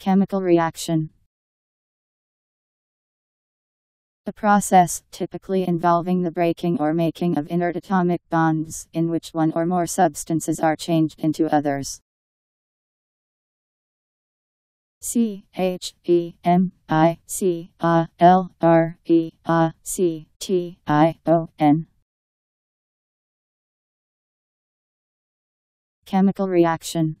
Chemical reaction. A process, typically involving the breaking or making of inert atomic bonds, in which one or more substances are changed into others. Chemicalreaction. Chemical reaction.